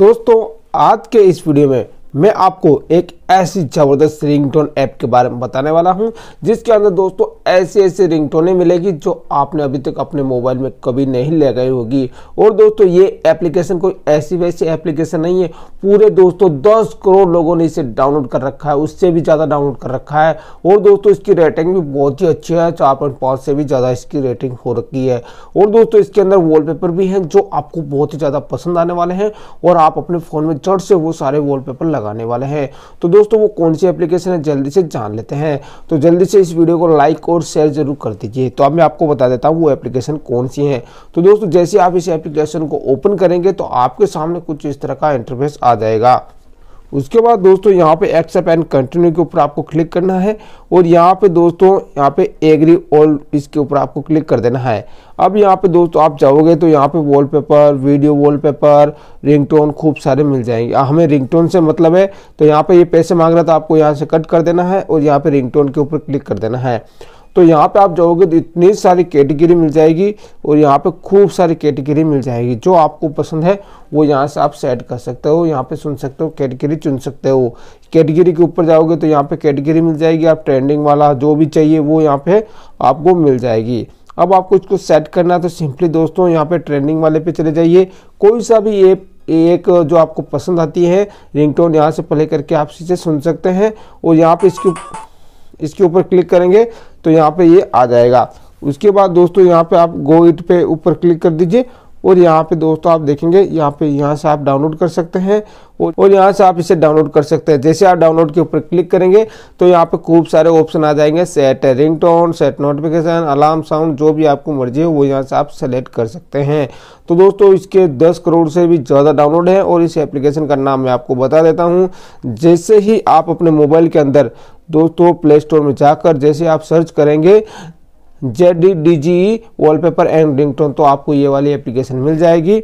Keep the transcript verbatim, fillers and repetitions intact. दोस्तों आज के इस वीडियो में मैं आपको एक ऐसी ज़बरदस्त रिंगटोन ऐप के बारे में बताने वाला हूं, जिसके अंदर दोस्तों ऐसे ऐसे रिंगटोनें मिलेगी जो आपने अभी तक अपने मोबाइल में कभी नहीं लगाई होगी। और दोस्तों ये एप्लीकेशन कोई ऐसी वैसी एप्लीकेशन नहीं है, पूरे दोस्तों दस करोड़ लोगों ने इसे डाउनलोड कर रखा है, उससे भी ज़्यादा डाउनलोड कर रखा है। और दोस्तों इसकी रेटिंग भी बहुत ही अच्छी है, चार पॉइंट पाँच से भी ज़्यादा इसकी रेटिंग हो रखी है। और दोस्तों इसके अंदर वॉलपेपर भी हैं जो आपको बहुत ही ज़्यादा पसंद आने वाले हैं और आप अपने फ़ोन में झट से वो सारे वॉलपेपर लगाने वाले हैं। तो दोस्तों वो कौन सी एप्लीकेशन है जल्दी से जान लेते हैं। तो जल्दी से इस वीडियो को लाइक और शेयर जरूर कर दीजिए। तो अब मैं आपको बता देता हूँ वो एप्लीकेशन कौन सी है। तो दोस्तों जैसे आप इस एप्लीकेशन को ओपन करेंगे तो आपके सामने कुछ इस तरह का इंटरफेस आ जाएगा। उसके बाद दोस्तों यहाँ पे एक्सेप्ट एंड कंटिन्यू के ऊपर आपको क्लिक करना है और यहाँ पे दोस्तों यहाँ पे एग्री ऑल इसके ऊपर आपको क्लिक कर देना है। अब यहाँ पे दोस्तों आप जाओगे तो यहाँ पे वॉलपेपर, वीडियो वॉलपेपर, रिंगटोन खूब सारे मिल जाएंगे। हमें रिंगटोन से मतलब है, तो यहाँ पे ये पैसे मांग रहा था, आपको यहाँ से कट कर देना है और यहाँ पे रिंगटोन के ऊपर क्लिक कर देना है। तो यहाँ पे आप जाओगे तो इतनी सारी कैटेगरी मिल जाएगी और यहाँ पे खूब सारी कैटेगरी मिल जाएगी, जो आपको पसंद है वो यहाँ से आप सेट कर सकते हो, यहाँ पे सुन सकते हो, कैटेगरी चुन सकते हो। कैटेगरी के ऊपर जाओगे तो यहाँ पे कैटेगरी मिल जाएगी, आप ट्रेंडिंग वाला जो भी चाहिए वो यहाँ पे आपको मिल जाएगी। अब आपको इसको सेट करना है तो सिंपली दोस्तों यहाँ पे ट्रेंडिंग वाले पे चले जाइए, कोई सा भी ऐप एक जो आपको पसंद आती है रिंगटोन यहाँ से प्ले करके आप इसे सुन सकते हैं। और यहाँ पे इसके इसके ऊपर क्लिक करेंगे तो यहाँ पे ये आ जाएगा। उसके बाद दोस्तों यहाँ पे आप गो इट पे ऊपर क्लिक कर दीजिए और यहाँ पे दोस्तों आप देखेंगे यहाँ पे यहाँ से आप डाउनलोड कर सकते हैं और यहाँ से आप इसे डाउनलोड कर सकते हैं। जैसे आप डाउनलोड के ऊपर क्लिक करेंगे तो यहाँ पे खूब सारे ऑप्शन आ जाएंगे, set ringtone, set notification, alarm sound, जो भी आपको मर्जी है वो यहाँ से आप सेलेक्ट कर सकते हैं। तो दोस्तों इसके दस करोड़ से भी ज़्यादा डाउनलोड है और इस एप्लीकेशन का नाम मैं आपको बता देता हूँ। जैसे ही आप अपने मोबाइल के अंदर दोस्तों प्ले स्टोर में जाकर जैसे आप सर्च करेंगे JD D G wallpaper and ringtone तो आपको ये वाली एप्लीकेशन मिल जाएगी।